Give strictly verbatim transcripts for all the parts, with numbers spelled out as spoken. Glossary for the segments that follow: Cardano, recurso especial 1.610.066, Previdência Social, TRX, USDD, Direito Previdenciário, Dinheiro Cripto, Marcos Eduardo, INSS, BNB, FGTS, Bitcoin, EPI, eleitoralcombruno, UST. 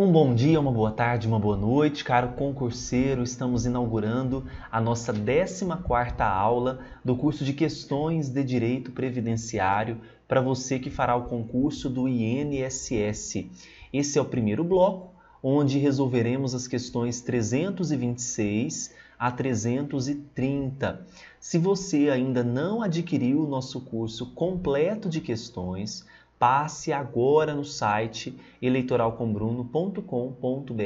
Um bom dia, uma boa tarde, uma boa noite, caro concurseiro. Estamos inaugurando a nossa décima quarta aula do curso de Questões de Direito Previdenciário para você que fará o concurso do I N S S. Esse é o primeiro bloco, onde resolveremos as questões trezentos e vinte e seis a trezentos e trinta. Se você ainda não adquiriu o nosso curso completo de questões, passe agora no site eleitoral com bruno ponto com ponto br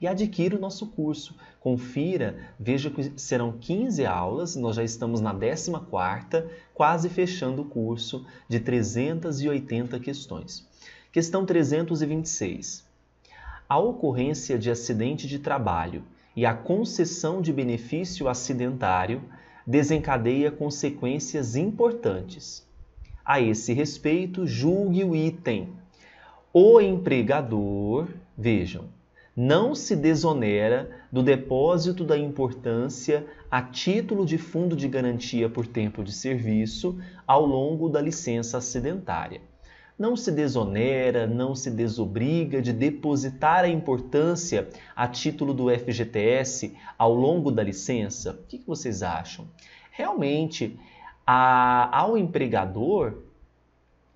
e adquira o nosso curso. Confira, veja que serão quinze aulas, nós já estamos na décima quarta, quase fechando o curso de trezentas e oitenta questões. Questão trezentos e vinte e seis. A ocorrência de acidente de trabalho e a concessão de benefício acidentário desencadeia consequências importantes. A esse respeito, julgue o item. O empregador, vejam, não se desonera do depósito da importância a título de fundo de garantia por tempo de serviço ao longo da licença acidentária. Não se desonera, não se desobriga de depositar a importância a título do F G T S ao longo da licença? O que vocês acham? Realmente, A, ao empregador,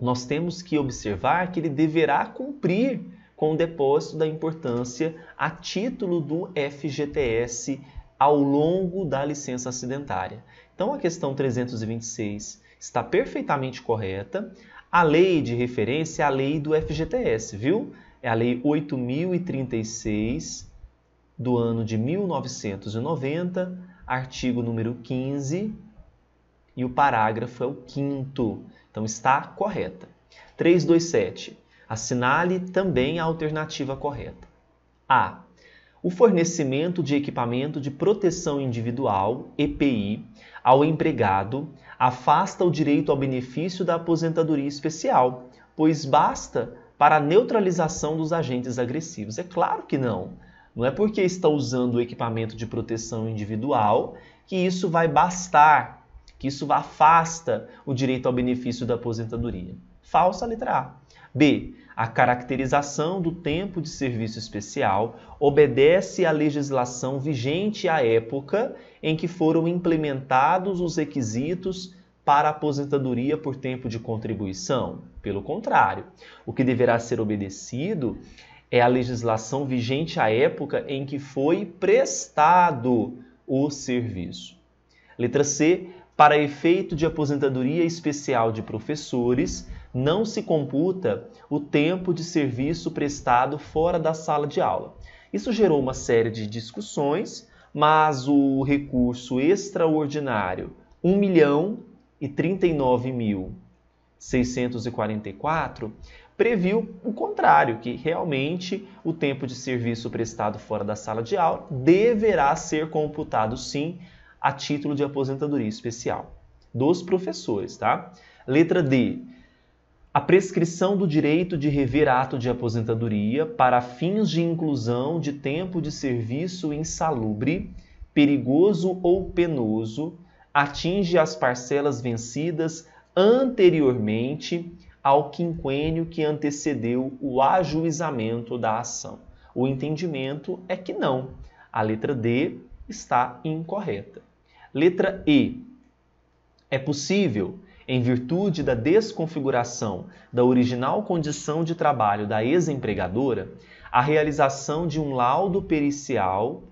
nós temos que observar que ele deverá cumprir com o depósito da importância a título do F G T S ao longo da licença acidentária. Então, a questão trezentos e vinte e seis está perfeitamente correta. A lei de referência é a lei do F G T S, viu? É a lei oito mil e trinta e seis, do ano de mil novecentos e noventa, artigo número quinze, e o parágrafo é o quinto. Então, está correta. trezentos e vinte e sete. Assinale também a alternativa correta. A. O fornecimento de equipamento de proteção individual, E P I, ao empregado afasta o direito ao benefício da aposentadoria especial, pois basta para a neutralização dos agentes agressivos. É claro que não. Não é porque está usando o equipamento de proteção individual que isso vai bastar, que isso afasta o direito ao benefício da aposentadoria. Falsa a letra A. B. A caracterização do tempo de serviço especial obedece à legislação vigente à época em que foram implementados os requisitos para a aposentadoria por tempo de contribuição. Pelo contrário, o que deverá ser obedecido é a legislação vigente à época em que foi prestado o serviço. Letra C. Para efeito de aposentadoria especial de professores, não se computa o tempo de serviço prestado fora da sala de aula. Isso gerou uma série de discussões, mas o recurso extraordinário um milhão e trinta e nove mil seiscentos e quarenta e quatro previu o contrário, que realmente o tempo de serviço prestado fora da sala de aula deverá ser computado sim a título de aposentadoria especial dos professores, tá? Letra D. A prescrição do direito de rever ato de aposentadoria para fins de inclusão de tempo de serviço insalubre, perigoso ou penoso, atinge as parcelas vencidas anteriormente ao quinquênio que antecedeu o ajuizamento da ação. O entendimento é que não. A letra D está incorreta. Letra E. É possível, em virtude da desconfiguração da original condição de trabalho da ex-empregadora, a realização de um laudo pericial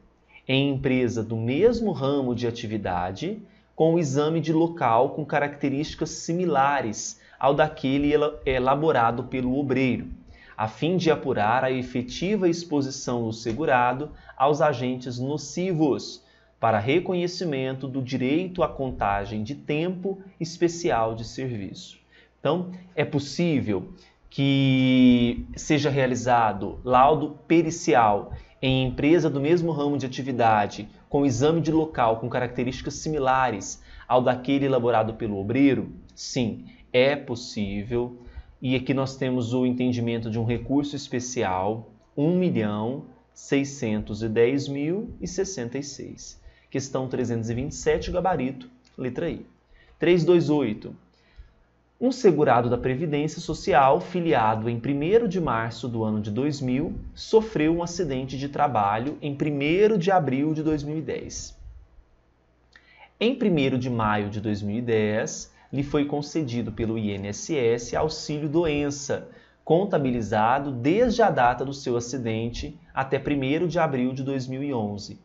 em empresa do mesmo ramo de atividade com o exame de local com características similares ao daquele elaborado pelo obreiro, a fim de apurar a efetiva exposição do segurado aos agentes nocivos, para reconhecimento do direito à contagem de tempo especial de serviço. Então, é possível que seja realizado laudo pericial em empresa do mesmo ramo de atividade, com exame de local com características similares ao daquele elaborado pelo obreiro? Sim, é possível. E aqui nós temos o entendimento de um recurso especial um milhão seiscentos e dez mil e sessenta e seis. Questão trezentos e vinte e sete, gabarito, letra I. trezentos e vinte e oito. um segurado da Previdência Social filiado em primeiro de março do ano de dois mil sofreu um acidente de trabalho em primeiro de abril de dois mil e dez. Em primeiro de maio de dois mil e dez, lhe foi concedido pelo I N S S auxílio doença, contabilizado desde a data do seu acidente até primeiro de abril de dois mil e onze.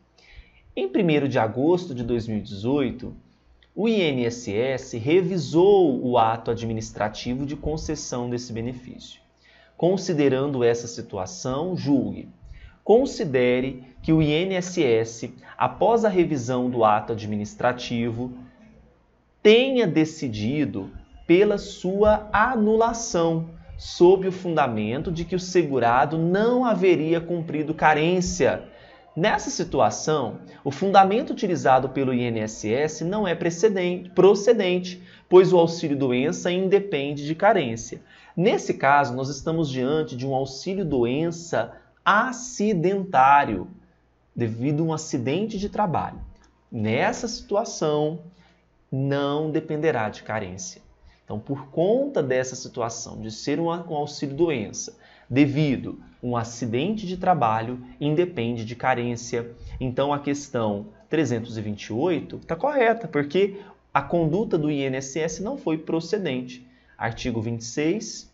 Em primeiro de agosto de dois mil e dezoito, o I N S S revisou o ato administrativo de concessão desse benefício. Considerando essa situação, julgue. Considere que o I N S S, após a revisão do ato administrativo, tenha decidido pela sua anulação, sob o fundamento de que o segurado não haveria cumprido carência. Nessa situação, o fundamento utilizado pelo I N S S não é procedente, pois o auxílio-doença independe de carência. Nesse caso, nós estamos diante de um auxílio-doença acidentário, devido a um acidente de trabalho. Nessa situação, não dependerá de carência. Então, por conta dessa situação de ser um auxílio-doença, devido a um acidente de trabalho, independe de carência. Então, a questão trezentos e vinte e oito está correta, porque a conduta do I N S S não foi procedente. Artigo vinte e seis,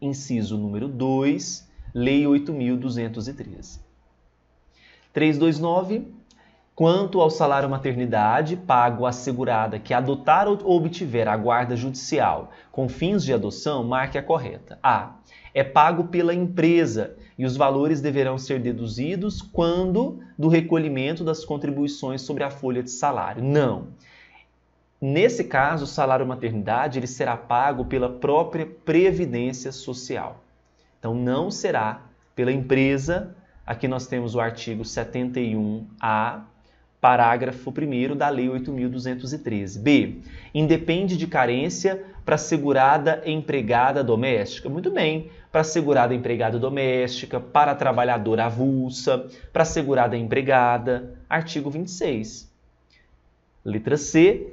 inciso número dois, Lei oito mil duzentos e treze. trezentos e vinte e nove, quanto ao salário maternidade pago à segurada que adotar ou obtiver a guarda judicial com fins de adoção, marque a correta. A. É pago pela empresa e os valores deverão ser deduzidos quando do recolhimento das contribuições sobre a folha de salário. Não. Nesse caso, o salário maternidade ele será pago pela própria Previdência Social. Então, não será pela empresa. Aqui nós temos o artigo setenta e um A, parágrafo primeiro da Lei oito mil duzentos e treze. B. Independe de carência para segurada empregada doméstica. Muito bem. Para segurada empregada doméstica, para trabalhadora avulsa, para segurada empregada. Artigo vinte e seis. Letra C.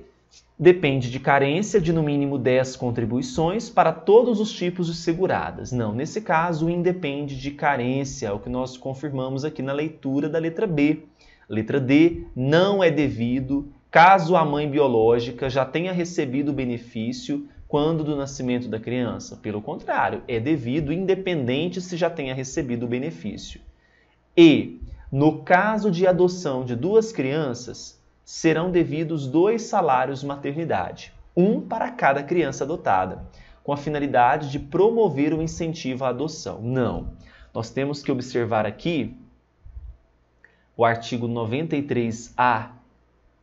Depende de carência de no mínimo dez contribuições para todos os tipos de seguradas. Não, nesse caso, independe de carência, é o que nós confirmamos aqui na leitura da letra B. Letra D, não é devido caso a mãe biológica já tenha recebido o benefício quando do nascimento da criança. Pelo contrário, é devido independente se já tenha recebido o benefício. E, no caso de adoção de duas crianças, serão devidos dois salários maternidade, um para cada criança adotada, com a finalidade de promover o incentivo à adoção. Não, nós temos que observar aqui o artigo noventa e três A,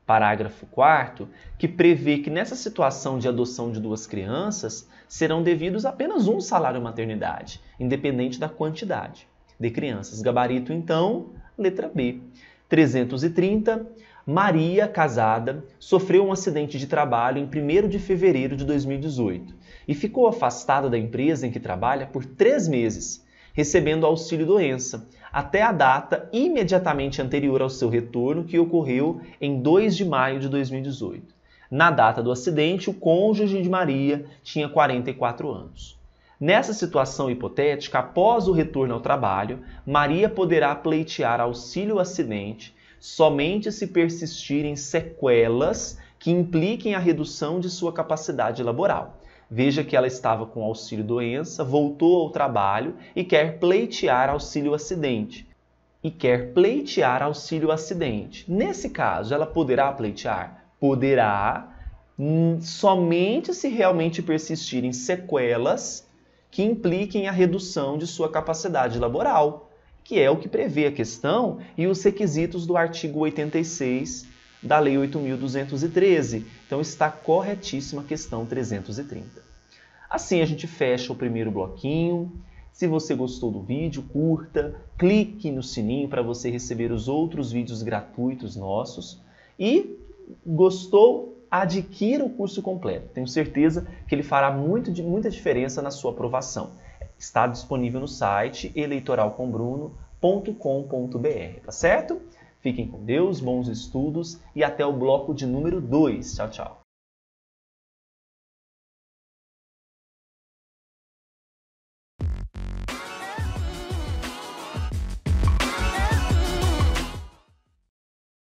parágrafo quarto, que prevê que nessa situação de adoção de duas crianças, serão devidos apenas um salário maternidade, independente da quantidade de crianças. Gabarito, então, letra B. trezentos e trinta. Maria, casada, sofreu um acidente de trabalho em primeiro de fevereiro de dois mil e dezoito e ficou afastada da empresa em que trabalha por três meses, recebendo auxílio-doença, até a data imediatamente anterior ao seu retorno, que ocorreu em dois de maio de dois mil e dezoito. Na data do acidente, o cônjuge de Maria tinha quarenta e quatro anos. Nessa situação hipotética, após o retorno ao trabalho, Maria poderá pleitear auxílio-acidente somente se persistirem sequelas que impliquem a redução de sua capacidade laboral. Veja que ela estava com auxílio-doença, voltou ao trabalho e quer pleitear auxílio-acidente. E quer pleitear auxílio-acidente. Nesse caso, ela poderá pleitear? Poderá, somente se realmente persistirem sequelas que impliquem a redução de sua capacidade laboral, que é o que prevê a questão e os requisitos do artigo oitenta e seis da Lei oito mil duzentos e treze. Então, está corretíssima a questão trezentos e trinta. Assim, a gente fecha o primeiro bloquinho. Se você gostou do vídeo, curta, clique no sininho para você receber os outros vídeos gratuitos nossos. E, gostou? Adquira o curso completo. Tenho certeza que ele fará muito, muita diferença na sua aprovação. Está disponível no site eleitoral com bruno ponto com ponto br, tá certo? Fiquem com Deus, bons estudos e até o bloco de número dois. Tchau, tchau.